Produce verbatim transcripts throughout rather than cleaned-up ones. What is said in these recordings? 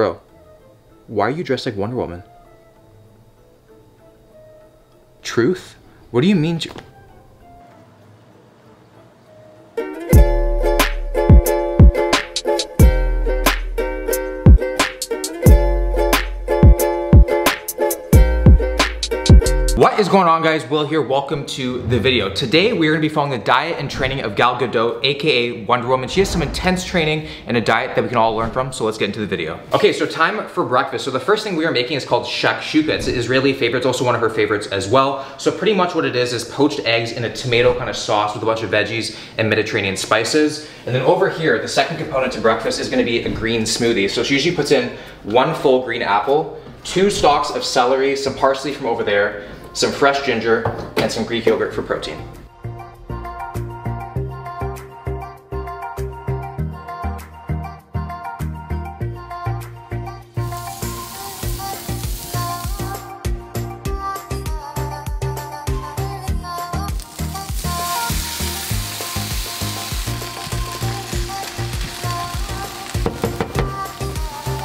Bro, why are you dressed like Wonder Woman? Truth? What do you mean? What is going on, guys? Will here, welcome to the video. Today we're gonna be following the diet and training of Gal Gadot, A K A Wonder Woman. She has some intense training and a diet that we can all learn from, so let's get into the video. Okay, so time for breakfast. So the first thing we are making is called shakshuka. It's an Israeli favorite, it's also one of her favorites as well. So pretty much what it is is poached eggs in a tomato kind of sauce with a bunch of veggies and Mediterranean spices. And then over here, the second component to breakfast is gonna be a green smoothie. So she usually puts in one full green apple, two stalks of celery, some parsley from over there, some fresh ginger, and some Greek yogurt for protein.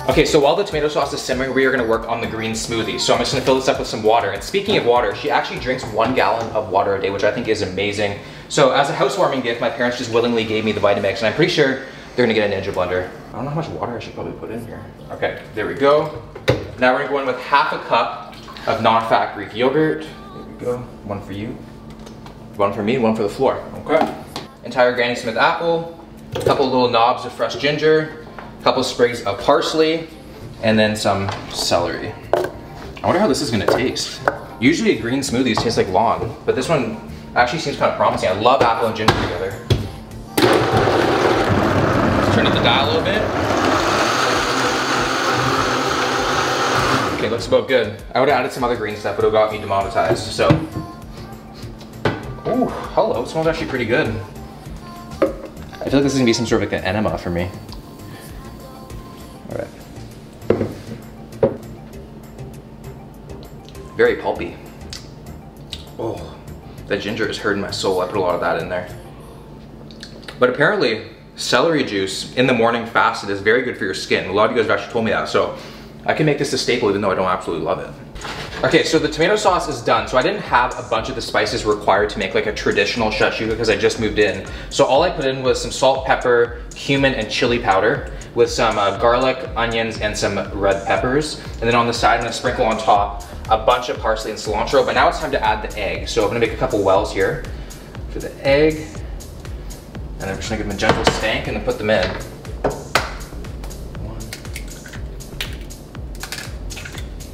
Okay, so while the tomato sauce is simmering, we are gonna work on the green smoothie. So I'm just gonna fill this up with some water. And speaking of water, she actually drinks one gallon of water a day, which I think is amazing. So as a housewarming gift, my parents just willingly gave me the Vitamix, and I'm pretty sure they're gonna get a Ninja blender. I don't know how much water I should probably put in here. Okay, there we go. Now we're gonna go in with half a cup of non-fat Greek yogurt. There we go, one for you, one for me, one for the floor, okay. Entire Granny Smith apple, a couple little knobs of fresh ginger, couple sprigs of parsley, and then some celery. I wonder how this is gonna taste. Usually green smoothies taste like lawn, but this one actually seems kind of promising. I love apple and ginger together. Let's turn up the dial a little bit. Okay, looks about good. I would've added some other green stuff, but it got me demonetized, so. Ooh, hello, it smells actually pretty good. I feel like this is gonna be some sort of like an enema for me. Very pulpy. Oh, that ginger is hurting my soul. I put a lot of that in there. But apparently, celery juice in the morning fasted is very good for your skin. A lot of you guys have actually told me that, so I can make this a staple even though I don't absolutely love it. Okay, so the tomato sauce is done. So I didn't have a bunch of the spices required to make like a traditional shakshuka because I just moved in. So all I put in was some salt, pepper, cumin, and chili powder with some uh, garlic, onions, and some red peppers. And then on the side, I'm gonna sprinkle on top a bunch of parsley and cilantro, but now it's time to add the egg. So I'm gonna make a couple wells here for the egg. And I'm just gonna give them a gentle stank and then put them in. One.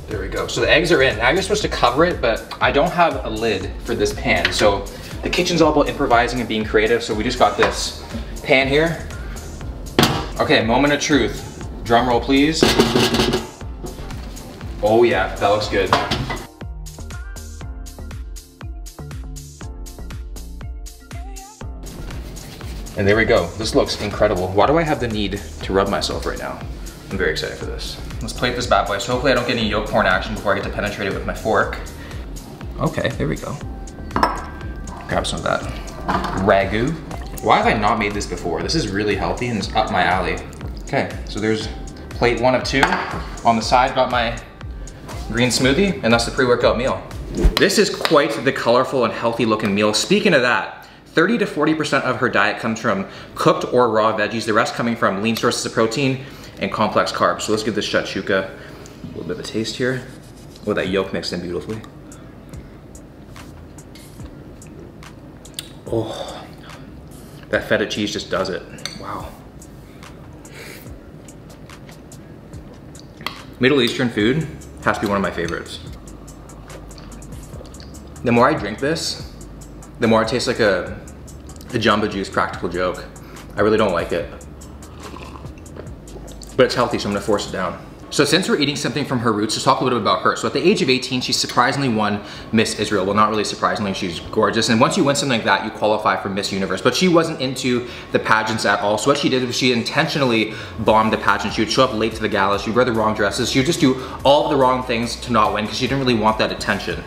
There we go. So the eggs are in. Now you're supposed to cover it, but I don't have a lid for this pan. So the kitchen's all about improvising and being creative. So we just got this pan here. Okay, moment of truth. Drum roll, please. Oh yeah, that looks good. And there we go, this looks incredible. Why do I have the need to rub myself right now? I'm very excited for this. Let's plate this bad boy, so hopefully I don't get any yolk porn action before I get to penetrate it with my fork. Okay, there we go. Grab some of that ragu. Why have I not made this before? This is really healthy and it's up my alley. Okay, so there's plate one of two. On the side, got my green smoothie, and that's the pre-workout meal. This is quite the colorful and healthy looking meal. Speaking of that, thirty to forty percent of her diet comes from cooked or raw veggies, the rest coming from lean sources of protein and complex carbs. So let's give this shakshuka a little bit of a taste here. Oh, that yolk mixed in beautifully. Oh, that feta cheese just does it. Wow. Middle Eastern food has to be one of my favorites. The more I drink this, the more it tastes like a, a Jamba Juice practical joke. I really don't like it. But it's healthy, so I'm gonna force it down. So since we're eating something from her roots, let's talk a little bit about her. So at the age of eighteen, she surprisingly won Miss Israel. Well, not really surprisingly, she's gorgeous. And once you win something like that, you qualify for Miss Universe. But she wasn't into the pageants at all. So what she did was she intentionally bombed the pageant. She would show up late to the gala, she would wear the wrong dresses, she would just do all the wrong things to not win because she didn't really want that attention.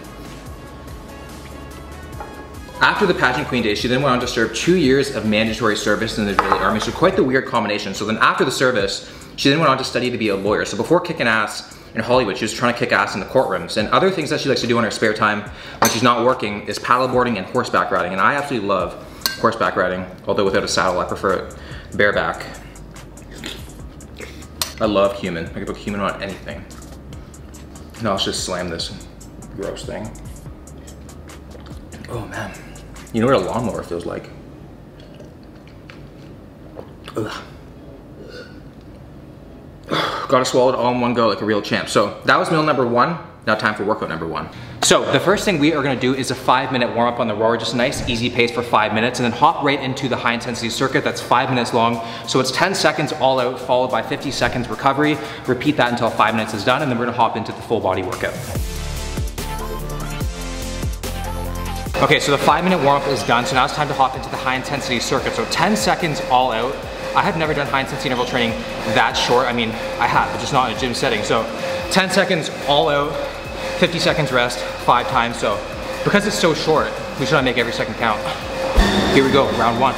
After the pageant queen days, she then went on to serve two years of mandatory service in the Israeli army. So quite the weird combination. So then after the service, She then went on to study to be a lawyer. So before kicking ass in Hollywood, she was trying to kick ass in the courtrooms. And other things that she likes to do in her spare time when she's not working is paddleboarding and horseback riding. And I absolutely love horseback riding, although without a saddle, I prefer it bareback. I love cumin. I could put cumin on anything. Now let's just slam this gross thing. Oh man, you know what a lawnmower feels like. Ugh. Gotta swallow it all in one go like a real champ. So that was meal number one. Now time for workout number one. So the first thing we are gonna do is a five minute warm up on the rower, just a nice easy pace for five minutes and then hop right into the high intensity circuit that's five minutes long. So it's ten seconds all out followed by fifty seconds recovery. Repeat that until five minutes is done and then we're gonna hop into the full body workout. Okay, so the five minute warm up is done. So now it's time to hop into the high intensity circuit. So ten seconds all out. I have never done high intensity interval training that short. I mean, I have, but just not in a gym setting. So ten seconds all out, fifty seconds rest, five times. So because it's so short, we should not make every second count. Here we go, round one.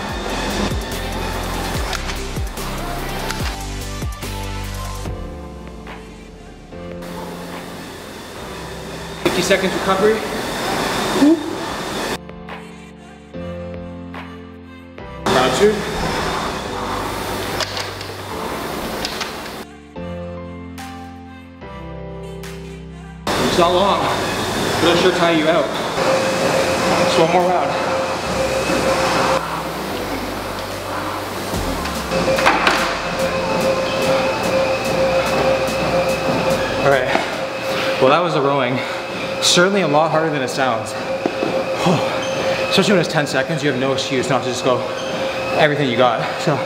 fifty seconds recovery. Whoop. Round two. It's not long, but it'll sure tire you out. Just one more round. All right, well that was the rowing. Certainly a lot harder than it sounds. Especially when it's ten seconds, you have no excuse not to just go everything you got. So,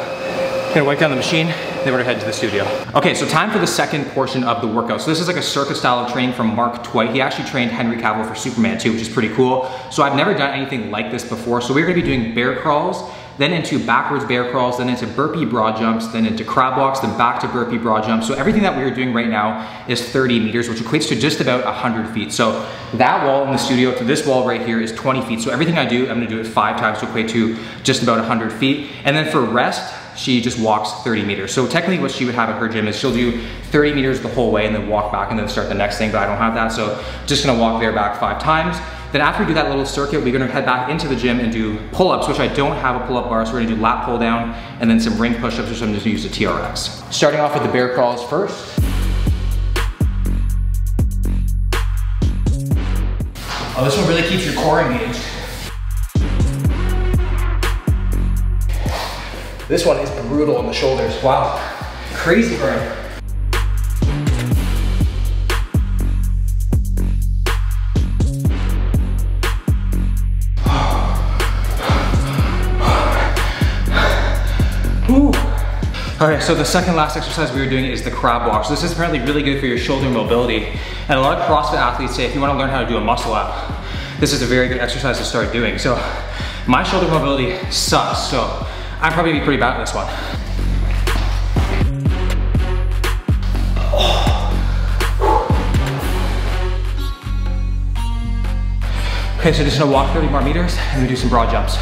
gonna wipe down the machine. Then we're gonna head to the studio. Okay, so time for the second portion of the workout. So this is like a circus style of training from Mark Twight. He actually trained Henry Cavill for Superman too, which is pretty cool. So I've never done anything like this before. So we're gonna be doing bear crawls, then into backwards bear crawls, then into burpee broad jumps, then into crab walks, then back to burpee broad jumps. So everything that we're doing right now is thirty meters, which equates to just about one hundred feet. So that wall in the studio to this wall right here is twenty feet. So everything I do, I'm gonna do it five times to equate to just about one hundred feet. And then for rest, she just walks thirty meters. So technically what she would have at her gym is she'll do thirty meters the whole way and then walk back and then start the next thing, but I don't have that. So just gonna walk there back five times. Then after we do that little circuit, we're gonna head back into the gym and do pull-ups, which I don't have a pull-up bar, so we're gonna do lat pull down and then some ring push-ups, which I'm just gonna use a T R X. Starting off with the bear crawls first. Oh, this one really keeps your core engaged. This one is brutal on the shoulders. Wow, crazy burn. Ooh. All right, so the second last exercise we were doing is the crab walk. So this is apparently really good for your shoulder mobility. And a lot of CrossFit athletes say if you want to learn how to do a muscle up, this is a very good exercise to start doing. So my shoulder mobility sucks, so I'm probably gonna be pretty bad at this one. Oh. Okay, so just gonna walk thirty more meters and we do some broad jumps.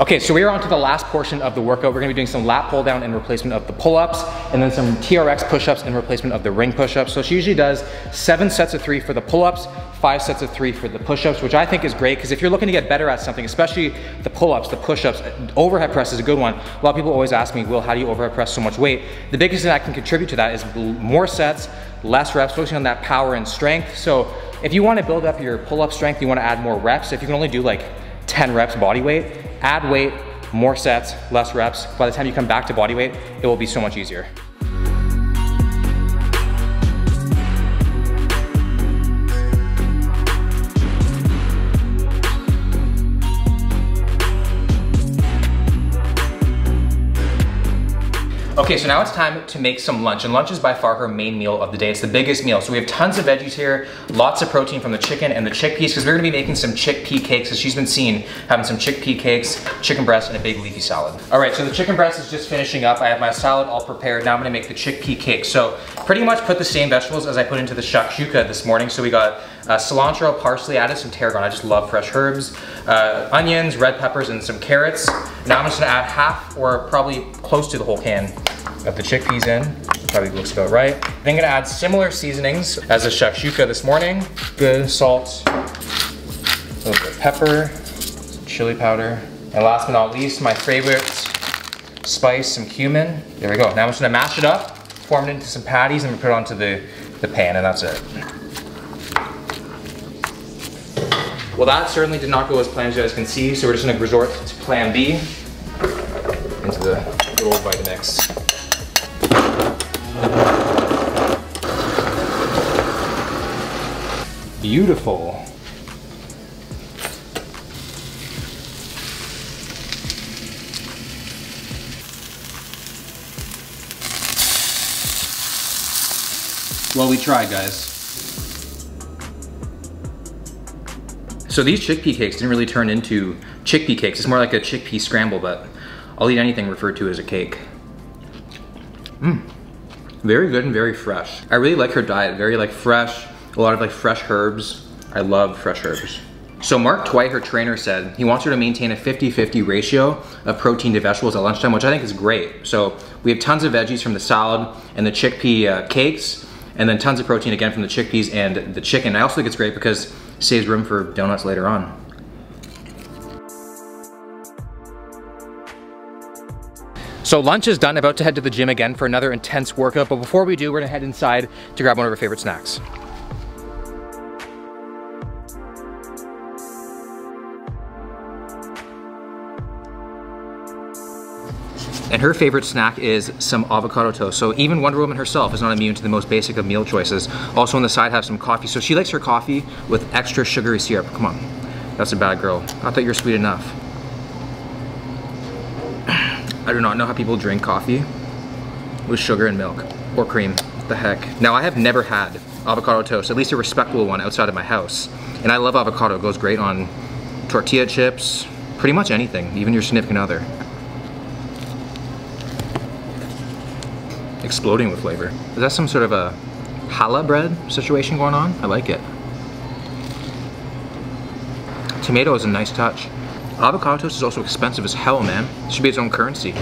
Okay, so we are on to the last portion of the workout. We're gonna be doing some lat pull down in replacement of the pull-ups, and then some T R X push-ups in replacement of the ring push-ups. So she usually does seven sets of three for the pull-ups, five sets of three for the push-ups, which I think is great, because if you're looking to get better at something, especially the pull-ups, the push-ups, overhead press is a good one. A lot of people always ask me, Will, how do you overhead press so much weight? The biggest thing I can contribute to that is more sets, less reps, focusing on that power and strength. So if you wanna build up your pull-up strength, you wanna add more reps. If you can only do like ten reps body weight, add weight, more sets, less reps. By the time you come back to body weight, it will be so much easier. Okay, so now it's time to make some lunch, and lunch is by far her main meal of the day. It's the biggest meal. So we have tons of veggies here, lots of protein from the chicken and the chickpeas, because we're gonna be making some chickpea cakes, as she's been seen having some chickpea cakes, chicken breast, and a big leafy salad. All right, so the chicken breast is just finishing up. I have my salad all prepared. Now I'm gonna make the chickpea cake. So pretty much put the same vegetables as I put into the shakshuka this morning. So we got uh, cilantro, parsley, added some tarragon. I just love fresh herbs. Uh, onions, red peppers, and some carrots. Now I'm just gonna add half or probably close to the whole can of the chickpeas in. Probably looks about right. Then I'm gonna add similar seasonings as a shakshuka this morning. Good salt, a little bit of pepper, some chili powder. And last but not least, my favorite spice, some cumin. There we go. Now I'm just gonna mash it up, form it into some patties, and we put it onto the, the pan, and that's it. Well, that certainly did not go as planned, as you guys can see, so we're just gonna resort to plan B, into the little Vitamix. Beautiful. Well, we tried, guys. So these chickpea cakes didn't really turn into chickpea cakes. It's more like a chickpea scramble, but I'll eat anything referred to as a cake. Mmm. Very good and very fresh. I really like her diet, very like fresh, a lot of like fresh herbs. I love fresh herbs. So Mark Twight, her trainer, said he wants her to maintain a fifty fifty ratio of protein to vegetables at lunchtime, which I think is great. So we have tons of veggies from the salad and the chickpea uh, cakes, and then tons of protein again from the chickpeas and the chicken. I also think it's great because it saves room for donuts later on. So lunch is done, about to head to the gym again for another intense workout, but before we do, we're gonna head inside to grab one of our favorite snacks. And her favorite snack is some avocado toast. So even Wonder Woman herself is not immune to the most basic of meal choices. Also on the side, have some coffee. So she likes her coffee with extra sugary syrup. Come on, that's a bad girl. I thought you were sweet enough. I do not know how people drink coffee with sugar and milk or cream. What the heck? Now, I have never had avocado toast, at least a respectable one outside of my house. And I love avocado. It goes great on tortilla chips, pretty much anything, even your significant other. Exploding with flavor. Is that some sort of a challah bread situation going on? I like it. Tomato is a nice touch. Avocado toast is also expensive as hell, man. It should be its own currency.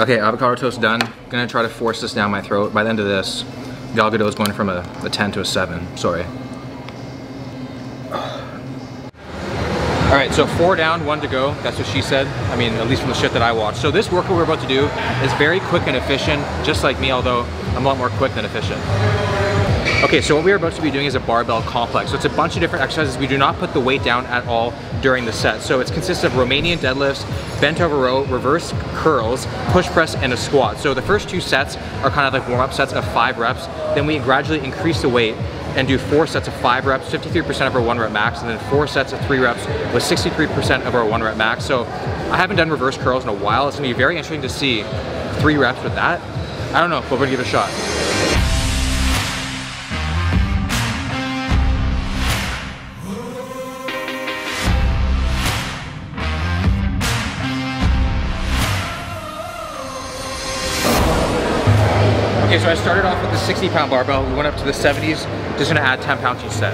Okay, avocado toast done. I'm gonna try to force this down my throat. By the end of this, Gal Gadot is going from a, a ten to a seven. Sorry. All right, so four down, one to go. That's what she said. I mean, at least from the shit that I watched. So this workout we're about to do is very quick and efficient, just like me, although I'm a lot more quick than efficient. Okay, so what we're about to be doing is a barbell complex. So it's a bunch of different exercises. We do not put the weight down at all during the set. So it consists of Romanian deadlifts, bent over row, reverse curls, push press, and a squat. So the first two sets are kind of like warm-up sets of five reps. Then we gradually increase the weight and do four sets of five reps, fifty-three percent of our one rep max, and then four sets of three reps with sixty-three percent of our one rep max. So I haven't done reverse curls in a while. It's gonna be very interesting to see three reps with that. I don't know, but we're gonna give it a shot. Okay, so I started off with the sixty pound barbell, we went up to the seventies, just gonna add ten pounds each set.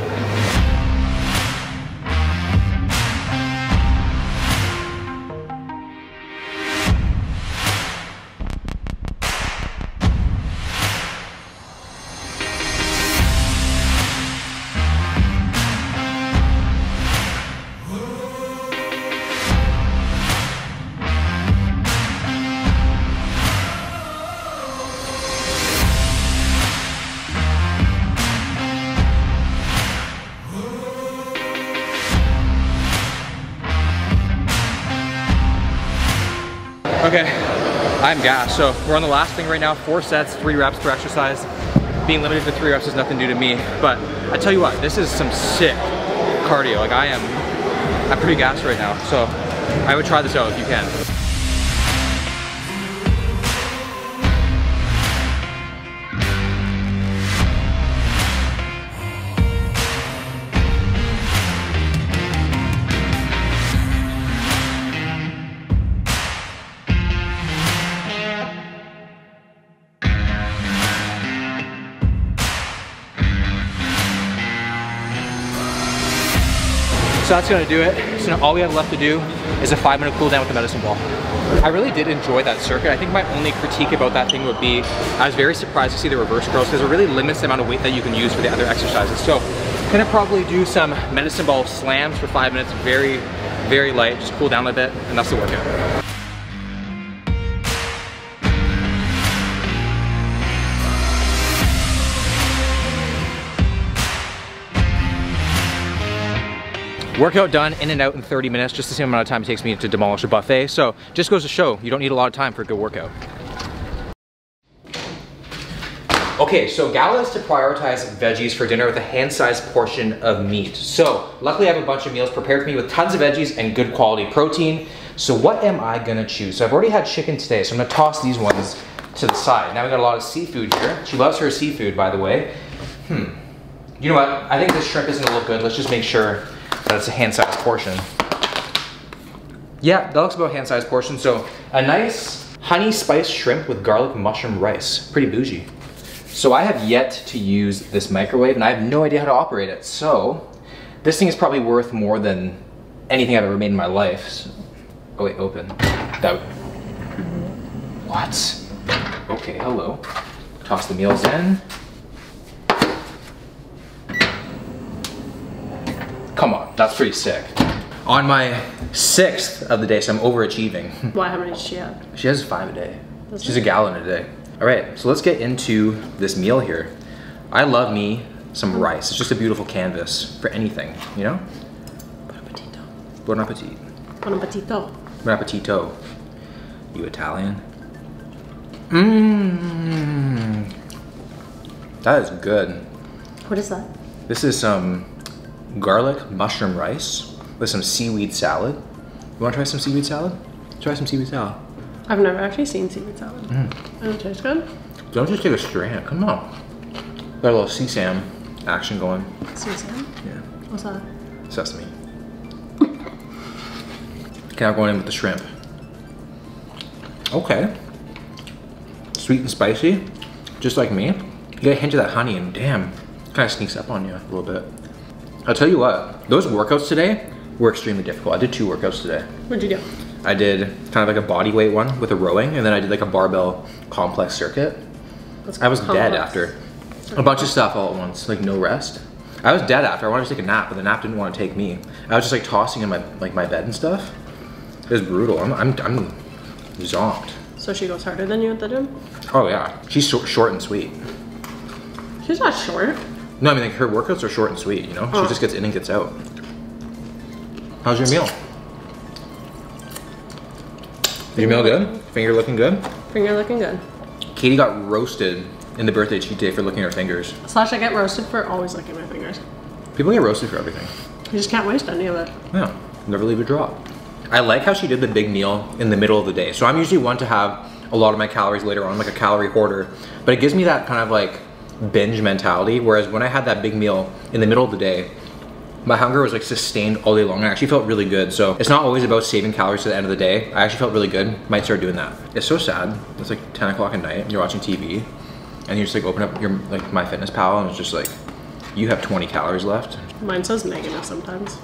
Okay, I'm gassed. So we're on the last thing right now, four sets, three reps per exercise. Being limited to three reps is nothing new to me, but I tell you what, this is some sick cardio. Like I am, I'm pretty gassed right now. So I would try this out if you can. So that's gonna do it. So now all we have left to do is a five minute cool down with the medicine ball. I really did enjoy that circuit. I think my only critique about that thing would be, I was very surprised to see the reverse curls because it really limits the amount of weight that you can use for the other exercises. So I'm gonna probably do some medicine ball slams for five minutes, very, very light, just cool down a bit, and that's the workout. Workout done, in and out in thirty minutes, just the same amount of time it takes me to demolish a buffet. So just goes to show, you don't need a lot of time for a good workout. Okay, so Gal is to prioritize veggies for dinner with a hand-sized portion of meat. So luckily I have a bunch of meals prepared for me with tons of veggies and good quality protein. So what am I gonna choose? So I've already had chicken today, so I'm gonna toss these ones to the side. Now we got a lot of seafood here. She loves her seafood, by the way. Hmm, you know what? I think this shrimp is gonna look good. Let's just make sure that's a hand-sized portion. Yeah, that looks about hand-sized portion. So a nice honey spiced shrimp with garlic mushroom rice. Pretty bougie. So I have yet to use this microwave and I have no idea how to operate it. So this thing is probably worth more than anything I've ever made in my life. So, oh wait, open. That, what? Okay, hello. Toss the meals in. Come on, that's pretty sick. On my sixth of the day, so I'm overachieving. Why, how many does she have? She has five a day. That's She's nice. A gallon a day. All right, so let's get into this meal here. I love me some rice. It's just a beautiful canvas for anything, you know? Buon appetito. Buon appetito. Buon appetito. Buon appetito. You Italian? Mmm. That is good. What is that? This is some garlic mushroom rice with some seaweed salad. You want to try some seaweed salad? Try some seaweed salad. I've never actually seen seaweed salad. Mm. Does it taste good? Don't just take a strand. Come on. Got a little sesame action going. Sesame? Yeah. What's that? Sesame. Okay, I'm going in with the shrimp. Okay. Sweet and spicy, just like me. You get a hint of that honey, and damn, it kind of sneaks up on you a little bit. I'll tell you what, those workouts today were extremely difficult. I did two workouts today. What'd you do? I did kind of like a body weight one with a rowing, and then I did like a barbell complex circuit. That's I was complex. dead after. Okay. A bunch of stuff all at once, like no rest. I was dead after. I wanted to take a nap, but the nap didn't want to take me. I was just like tossing in my like my bed and stuff. It was brutal. I'm, I'm, I'm zonked. So she goes harder than you at the gym? Oh yeah, she's so short and sweet. She's not short. No, I mean, like, her workouts are short and sweet, you know? Oh. She just gets in and gets out. How's your meal? Your meal good? Finger looking good? Finger looking good. Katie got roasted in the birthday cheat day for looking at her fingers. Slash, I get roasted for always looking at my fingers. People get roasted for everything. You just can't waste any of it. Yeah, never leave a drop. I like how she did the big meal in the middle of the day. So I'm usually one to have a lot of my calories later on. I'm like a calorie hoarder. But it gives me that kind of, like, binge mentality, whereas when I had that big meal in the middle of the day, my hunger was like sustained all day long. I actually felt really good. So it's not always about saving calories to the end of the day. I actually felt really good. Might start doing that. It's so sad. It's like ten o'clock at night, you're watching T V and you just like open up your like MyFitnessPal and it's just like, you have twenty calories left. Mine says negative sometimes.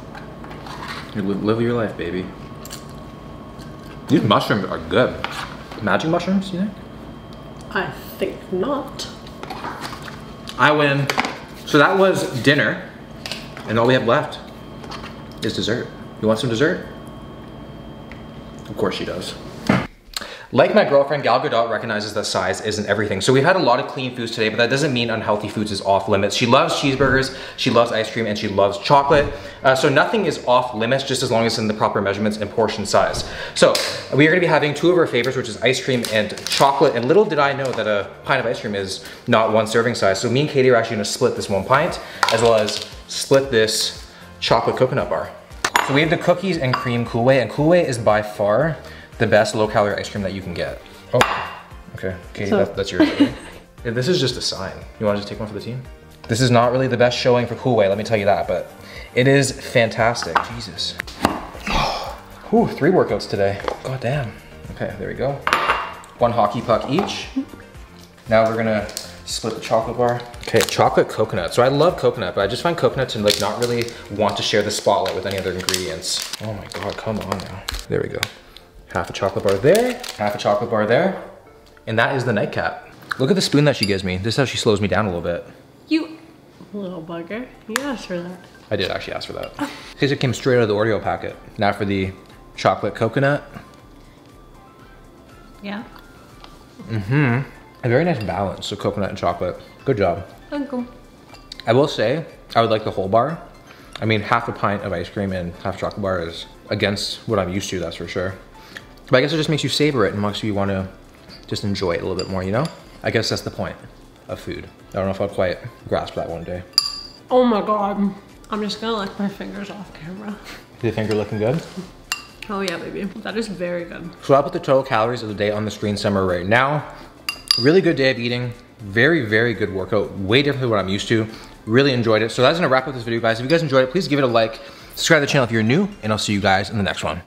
You live, live your life, baby. These mushrooms are good. Magic mushrooms, you think? I think not. I win. So that was dinner, and all we have left is dessert. You want some dessert? Of course she does. Like my girlfriend, Gal Gadot recognizes that size isn't everything. So we've had a lot of clean foods today, but that doesn't mean unhealthy foods is off limits. She loves cheeseburgers, she loves ice cream, and she loves chocolate. Uh, so nothing is off limits, just as long as it's in the proper measurements and portion size. So we are gonna be having two of our favorites, which is ice cream and chocolate. And little did I know that a pint of ice cream is not one serving size. So me and Katie are actually gonna split this one pint, as well as split this chocolate coconut bar. So we have the cookies and cream Kool-Aid, and Kool-Aid is by far the best low-calorie ice cream that you can get. Oh, okay, Katie, so that, that's yours. Right? This is just a sign. You wanna just take one for the team? This is not really the best showing for Kool-Aid, let me tell you that, but it is fantastic. Jesus. Whew, three workouts today. God damn. Okay, there we go. One hockey puck each. Now we're gonna Split the chocolate bar. Okay, chocolate coconut. So I love coconut, but I just find coconut to like not really want to share the spotlight with any other ingredients. Oh my God, come on now. There we go. Half a chocolate bar there, half a chocolate bar there. And that is the nightcap. Look at the spoon that she gives me. This is how she slows me down a little bit. You little bugger, you asked for that. I did actually ask for that. Because it came straight out of the Oreo packet. Now for the chocolate coconut. Yeah. Mm-hmm. A very nice balance of coconut and chocolate. Good job. Uncle. I will say, I would like the whole bar. I mean, half a pint of ice cream and half a chocolate bar is against what I'm used to, that's for sure. But I guess it just makes you savor it and makes you want to just enjoy it a little bit more, you know? I guess that's the point of food. I don't know if I'll quite grasp that one day. Oh my God. I'm just gonna lick my fingers off camera. Your finger looking good? Oh yeah, baby. That is very good. So I'll put the total calories of the day on the screen somewhere right now. Really good day of eating. Very, very good workout. Way different than what I'm used to. Really enjoyed it. So that's gonna wrap up this video, guys. If you guys enjoyed it, please give it a like. Subscribe to the channel if you're new, and I'll see you guys in the next one.